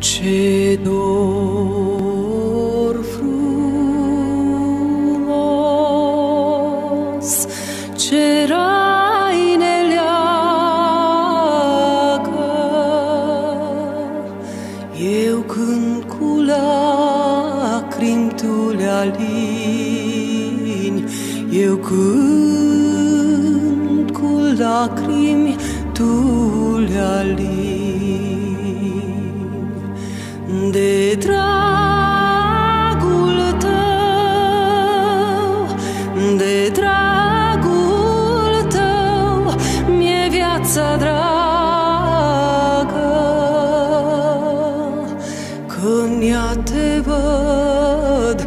Ce dor frumos, ce rai ne leagă. Eu cânt cu lacrimi, tu le alini. Eu cânt cu lacrimi, tu le alini. De dragul tău, de dragul tău, mi-e viața dragă. Când ea te văd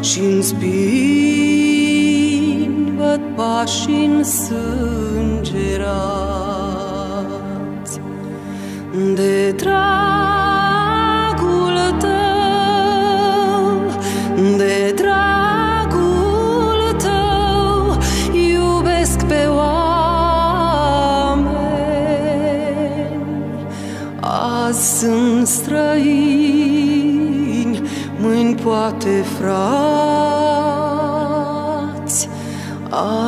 și-n spini văd pași însângerați. De dragul tău, de dragul tău, iubesc pe oameni. Azi sunt străini, mâini poate frați.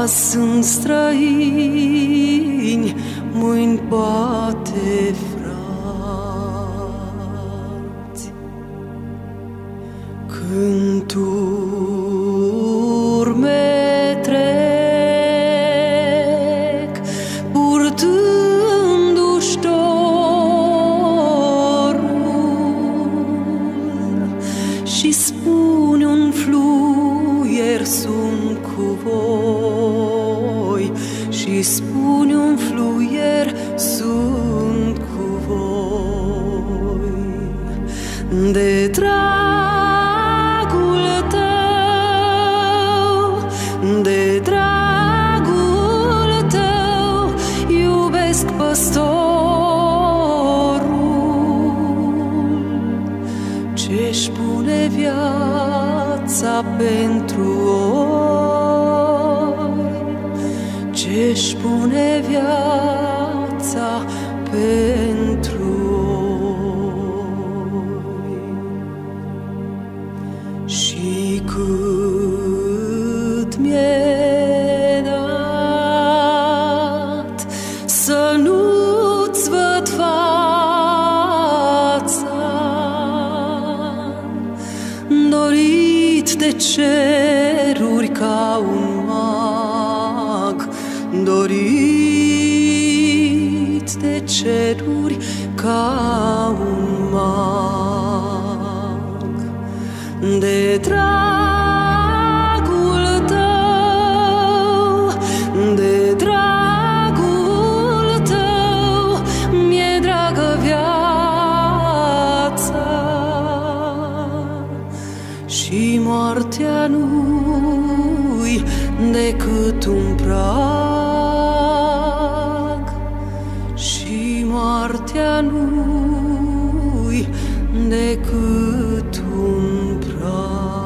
Azi sunt străini, mâini poate frați. Când turme trec, purtându-și dorul, și spun un fluier sunt cu voi, și spun un fluier sunt cu voi. De dragul tău, iubesc păstorul ce-și pune viața pentru oi, ce-și pune viața pentru oi. Și cât mi-e să nu-ți văd fața, dorit de ceruri ca un mag, dorit de ceruri ca un mag. De dragul tău, de dragul și moartea nu-i decât un prag, și moartea nu-i decât un prag.